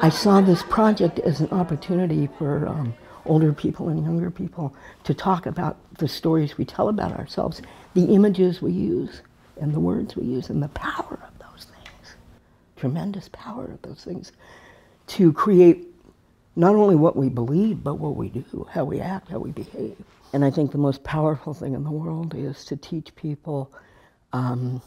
I saw this project as an opportunity for older people and younger people to talk about the stories we tell about ourselves, the images we use and the words we use and the power of those things, tremendous power of those things to create not only what we believe, but what we do, how we act, how we behave. And I think the most powerful thing in the world is to teach people how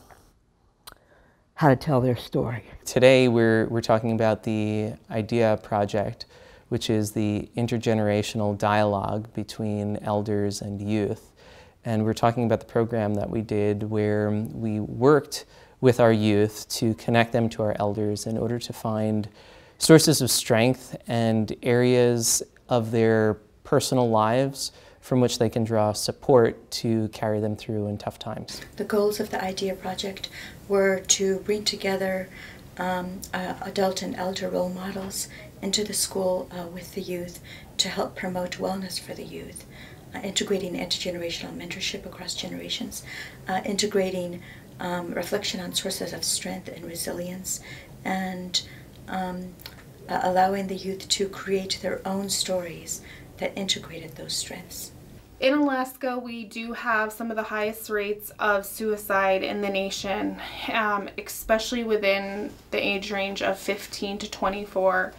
to tell their story. Today we're talking about the IDEA project, which is the intergenerational dialogue between elders and youth. And we're talking about the program that we did where we worked with our youth to connect them to our elders in order to find sources of strength and areas of their personal lives from which they can draw support to carry them through in tough times. The goals of the IDEA project were to bring together adult and elder role models into the school with the youth to help promote wellness for the youth, integrating intergenerational mentorship across generations, integrating reflection on sources of strength and resilience, and allowing the youth to create their own stories that integrated those strengths. In Alaska, we do have some of the highest rates of suicide in the nation, especially within the age range of 15 to 24.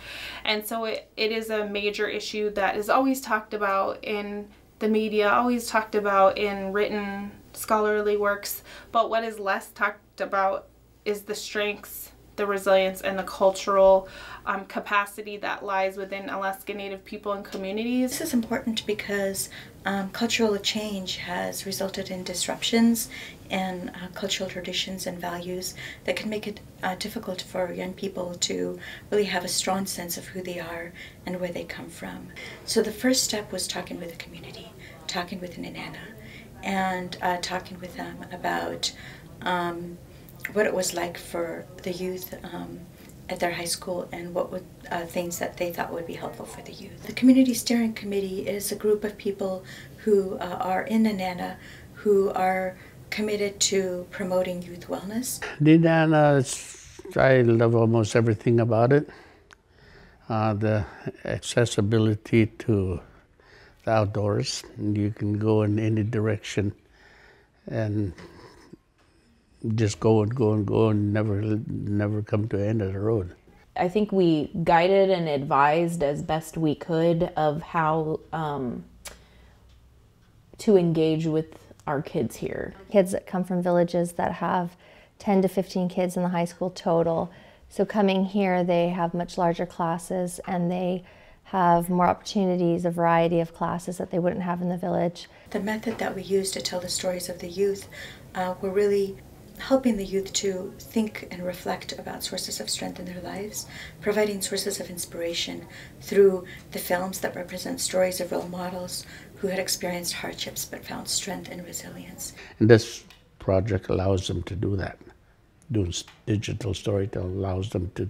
And so it is a major issue that is always talked about in the media, always talked about in written scholarly works, but what is less talked about is the strengths, the resilience, and the cultural capacity that lies within Alaska Native people and communities. This is important because cultural change has resulted in disruptions in cultural traditions and values that can make it difficult for young people to really have a strong sense of who they are and where they come from. So the first step was talking with the community, talking with Nenana, and talking with them about what it was like for the youth at their high school and what would, things that they thought would be helpful for the youth. The Community Steering Committee is a group of people who are in Nenana who are committed to promoting youth wellness. Nenana, I love almost everything about it. The accessibility to the outdoors, and you can go in any direction and just go and go and go and never come to the end of the road. I think we guided and advised as best we could of how to engage with our kids here. Kids that come from villages that have 10 to 15 kids in the high school total. So coming here, they have much larger classes and they have more opportunities, a variety of classes that they wouldn't have in the village. The method that we used to tell the stories of the youth were really helping the youth to think and reflect about sources of strength in their lives, providing sources of inspiration through the films that represent stories of role models who had experienced hardships but found strength and resilience. And this project allows them to do that. Doing digital storytelling allows them to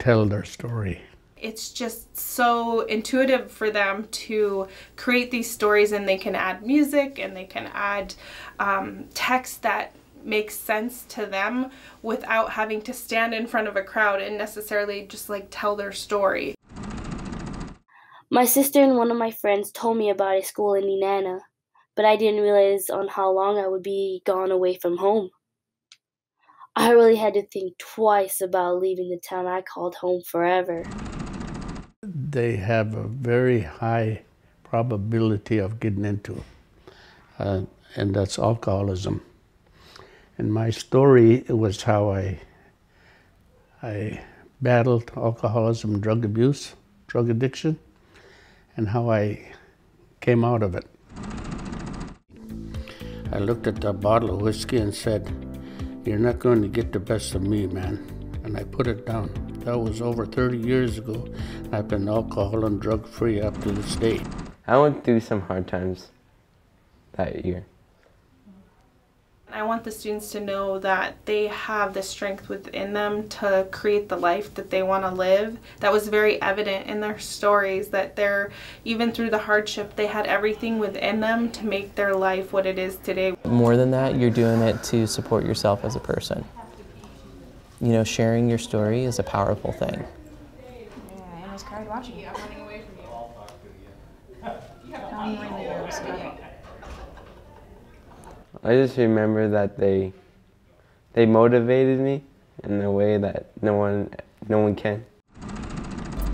tell their story. It's just so intuitive for them to create these stories, and they can add music and they can add text that makes sense to them without having to stand in front of a crowd and necessarily just like tell their story. My sister and one of my friends told me about a school in Nenana, but I didn't realize on how long I would be gone away from home. I really had to think twice about leaving the town I called home forever. They have a very high probability of getting into, and that's alcoholism. And my story was how I battled alcoholism, drug abuse, drug addiction, and how I came out of it. I looked at the bottle of whiskey and said, "You're not going to get the best of me, man." And I put it down. That was over 30 years ago. I've been alcohol and drug free up to this day. I went through some hard times that year. I want the students to know that they have the strength within them to create the life that they want to live. That was very evident in their stories, that they're, even through the hardship, they had everything within them to make their life what it is today. More than that, you're doing it to support yourself as a person. You know, sharing your story is a powerful thing. Yeah, I almost cried watching you. I'm running away from you. I just remember that they motivated me in a way that no one can.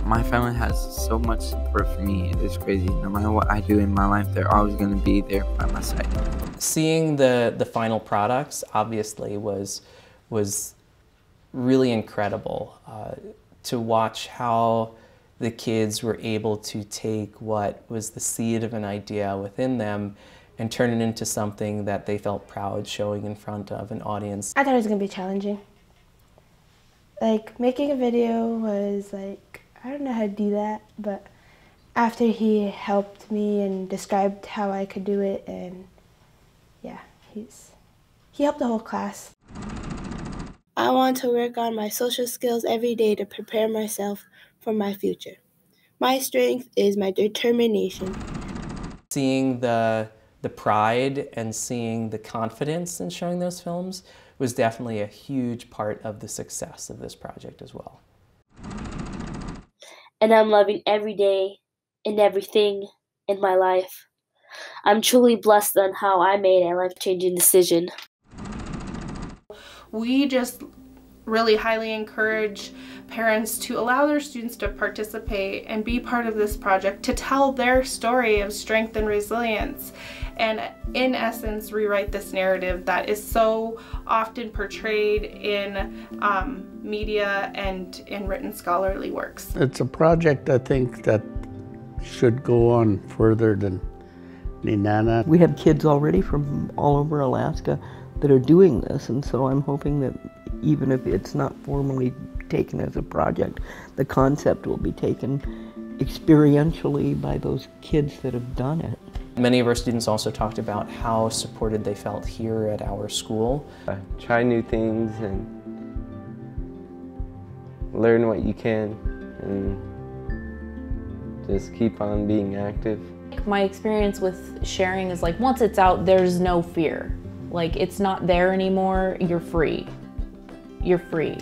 My family has so much support for me, it's crazy. No matter what I do in my life, they're always going to be there by my side. Seeing the final products obviously was really incredible, to watch how the kids were able to take what was the seed of an idea within them and turn it into something that they felt proud showing in front of an audience. I thought it was going to be challenging. Like, making a video was like, I don't know how to do that, but after he helped me and described how I could do it, and yeah, he helped the whole class. I want to work on my social skills every day to prepare myself for my future. My strength is my determination. Seeing the pride and seeing the confidence in showing those films was definitely a huge part of the success of this project as well. And I'm loving every day and everything in my life. I'm truly blessed on how I made a life-changing decision. We just really highly encourage parents to allow their students to participate and be part of this project, to tell their story of strength and resilience, and in essence rewrite this narrative that is so often portrayed in media and in written scholarly works. It's a project, I think, that should go on further than Nenana. We have kids already from all over Alaska that are doing this, and so I'm hoping that even if it's not formally taken as a project, the concept will be taken experientially by those kids that have done it. Many of our students also talked about how supported they felt here at our school. Try new things and learn what you can and just keep on being active. My experience with sharing is like, once it's out, there's no fear. Like, it's not there anymore, you're free. You're free.